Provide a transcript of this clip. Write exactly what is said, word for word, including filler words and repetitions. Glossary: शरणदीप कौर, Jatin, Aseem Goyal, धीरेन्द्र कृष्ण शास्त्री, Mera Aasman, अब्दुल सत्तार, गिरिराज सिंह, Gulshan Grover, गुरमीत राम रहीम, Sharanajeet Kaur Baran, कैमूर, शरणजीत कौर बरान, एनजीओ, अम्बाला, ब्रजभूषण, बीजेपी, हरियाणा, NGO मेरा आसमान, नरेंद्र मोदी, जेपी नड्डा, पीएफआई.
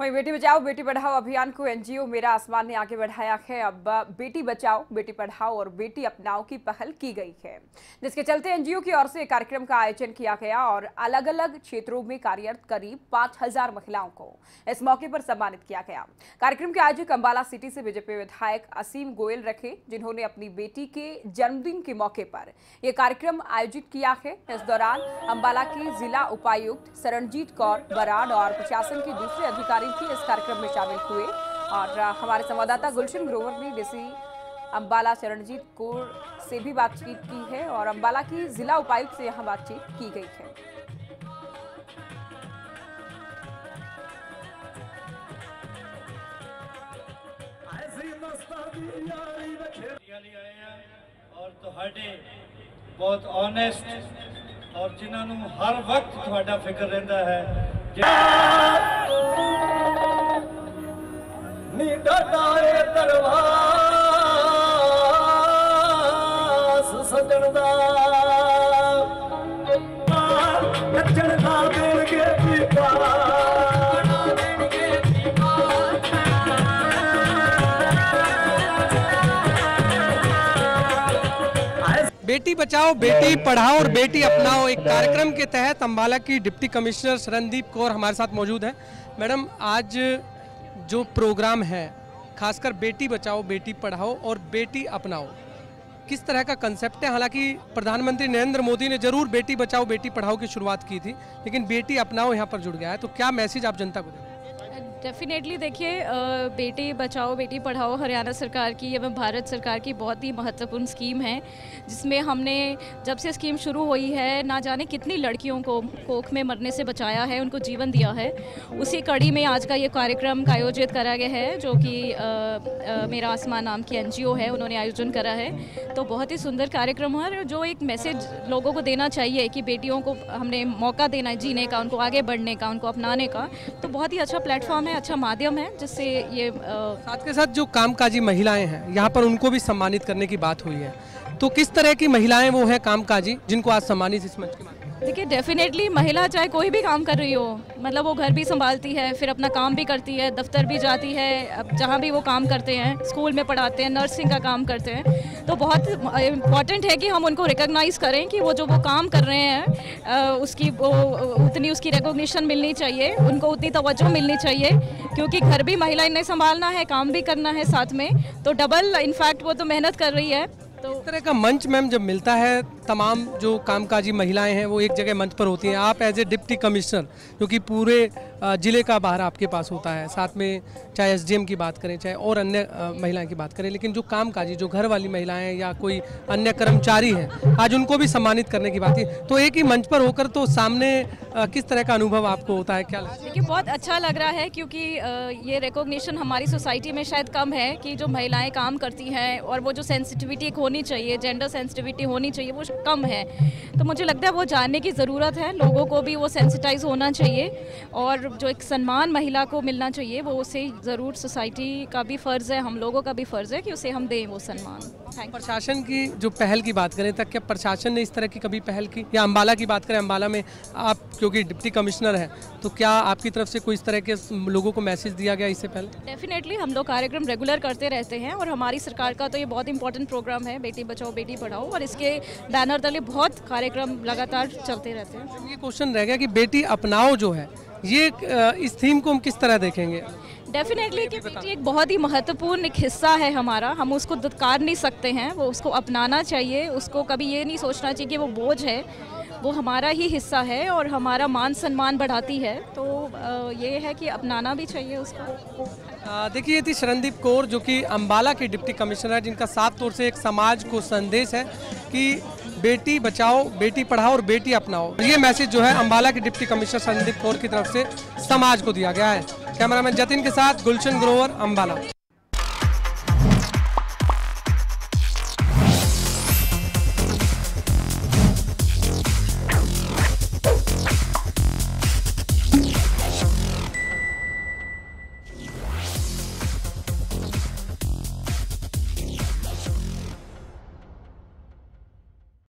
वहीं बेटी बचाओ बेटी पढ़ाओ अभियान को एनजीओ मेरा आसमान ने आगे बढ़ाया है। अब बेटी बचाओ बेटी पढ़ाओ और बेटी अपनाओ की पहल की गई है, जिसके चलते एनजीओ की ओर से कार्यक्रम का आयोजन किया गया और अलग अलग क्षेत्रों में कार्यरत करीब पाँच हजार महिलाओं को इस मौके पर सम्मानित किया गया। कार्यक्रम के आयोजक अम्बाला सिटी से बीजेपी विधायक असीम गोयल रखे, जिन्होंने अपनी बेटी के जन्मदिन के मौके पर यह कार्यक्रम आयोजित किया है। इस दौरान अम्बाला के जिला उपायुक्त शरणजीत कौर बरान और प्रशासन के दूसरे अधिकारी इस कार्यक्रम में शामिल हुए। और हमारे संवाददाता गुलशन ग्रोवर ने डीसी अम्बाला शरणजीत कौर से भी बातचीत की है और अम्बाला की जिला उपायुक्त से यहां बातचीत की गई है। और ਤੁਹਾਡੇ बहुत ऑनेस्ट और जिन्होंने हर वक्त ਤੁਹਾਡਾ ਫਿਕਰ ਰਹਿੰਦਾ है। बेटी बचाओ बेटी पढ़ाओ और बेटी अपनाओ एक कार्यक्रम के तहत अम्बाला की डिप्टी कमिश्नर शरणदीप कौर हमारे साथ मौजूद है। मैडम, आज जो प्रोग्राम है खासकर बेटी बचाओ बेटी पढ़ाओ और बेटी अपनाओ, किस तरह का कंसेप्ट है? हालांकि प्रधानमंत्री नरेंद्र मोदी ने जरूर बेटी बचाओ बेटी पढ़ाओ की शुरुआत की थी, लेकिन बेटी अपनाओ यहाँ पर जुड़ गया है, तो क्या मैसेज आप जनता को देंगे? डेफिनेटली देखिए, बेटी बचाओ बेटी पढ़ाओ हरियाणा सरकार की एवं भारत सरकार की बहुत ही महत्वपूर्ण स्कीम है, जिसमें हमने जब से स्कीम शुरू हुई है ना जाने कितनी लड़कियों को कोख में मरने से बचाया है, उनको जीवन दिया है। उसी कड़ी में आज का ये कार्यक्रम का आयोजित करा गया है, जो कि आ, आ, मेरा आसमान नाम की एनजीओ है, उन्होंने आयोजन करा है। तो बहुत ही सुंदर कार्यक्रम है, जो एक मैसेज लोगों को देना चाहिए कि बेटियों को हमने मौका देना है जीने का, उनको आगे बढ़ने का, उनको अपनाने का। तो बहुत ही अच्छा प्लेटफॉर्म है, अच्छा माध्यम है, जिससे ये आ... साथ के साथ जो कामकाजी महिलाएं हैं यहाँ पर, उनको भी सम्मानित करने की बात हुई है। तो किस तरह की महिलाएं वो हैं कामकाजी जिनको आज सम्मानित इस मंच के माध्यम से? देखिए, डेफिनेटली महिला चाहे कोई भी काम कर रही हो, मतलब वो घर भी संभालती है, फिर अपना काम भी करती है, दफ्तर भी जाती है, अब जहाँ भी वो काम करते हैं, स्कूल में पढ़ाते हैं, नर्सिंग का काम करते हैं। तो बहुत इम्पॉर्टेंट है कि हम उनको रिकॉग्नाइज करें कि वो जो वो काम कर रहे हैं उसकी वो उतनी उसकी रिकॉग्निशन मिलनी चाहिए, उनको उतनी तवज्जो मिलनी चाहिए, क्योंकि घर भी महिला ने संभालना है, काम भी करना है साथ में, तो डबल इनफैक्ट वो तो मेहनत कर रही है। तो इस तरह का मंच मैम जब मिलता है, तमाम जो कामकाजी महिलाएं हैं वो एक जगह मंच पर होती हैं। आप एज ए डिप्टी कमिश्नर, जो कि पूरे ज़िले का भार आपके पास होता है, साथ में चाहे एसडीएम की बात करें, चाहे और अन्य महिलाएं की बात करें, लेकिन जो कामकाजी जो घर वाली महिलाएं या कोई अन्य कर्मचारी हैं, आज उनको भी सम्मानित करने की बात है। तो एक ही मंच पर होकर तो सामने किस तरह का अनुभव आपको होता है, क्या लगता है? देखिए, बहुत अच्छा लग रहा है, क्योंकि ये रिकॉग्निशन हमारी सोसाइटी में शायद कम है कि जो महिलाएँ काम करती हैं और वो जो सेंसिटिविटी होनी चाहिए, जेंडर सेंसिटिविटी होनी चाहिए, वो कम है। तो मुझे लगता है वो जानने की ज़रूरत है, लोगों को भी वो सेंसिटाइज होना चाहिए, और जो एक सम्मान महिला को मिलना चाहिए वो उसे ज़रूर, सोसाइटी का भी फ़र्ज़ है, हम लोगों का भी फ़र्ज़ है कि उसे हम दें वो सम्मान। प्रशासन की जो पहल की बात करें, तक क्या प्रशासन ने इस तरह की कभी पहल की, या अम्बाला की बात करें, अम्बाला में आप क्योंकि डिप्टी कमिश्नर हैं, तो क्या आपकी तरफ से कोई इस तरह के लोगों को मैसेज दिया गया इससे पहले? डेफिनेटली हम लोग कार्यक्रम रेगुलर करते रहते हैं, और हमारी सरकार का तो ये बहुत इंपॉर्टेंट प्रोग्राम है, बेटी बचाओ बेटी पढ़ाओ, और इसके बैनर तले बहुत कार्यक्रम लगातार चलते रहते हैं। ये क्वेश्चन रह गया कि बेटी अपनाओ जो है, ये इस थीम को हम किस तरह देखेंगे? डेफिनेटली कि बेटी एक बहुत ही महत्वपूर्ण एक हिस्सा है हमारा, हम उसको दुत्कार नहीं सकते हैं, वो उसको अपनाना चाहिए, उसको कभी ये नहीं सोचना चाहिए कि वो बोझ है, वो हमारा ही हिस्सा है और हमारा मान सम्मान बढ़ाती है। तो ये है कि अपनाना भी चाहिए उसको। देखिए, ये थी शरणदीप कौर, जो कि अम्बाला के डिप्टी कमिश्नर है, जिनका साफ तौर से एक समाज को संदेश है कि बेटी बचाओ बेटी पढ़ाओ और बेटी अपनाओ। ये मैसेज जो है अम्बाला के डिप्टी कमिश्नर शरणदीप कौर की तरफ से समाज को दिया गया है। कैमरामैन जतिन के साथ गुलशन ग्रोवर, अम्बाला।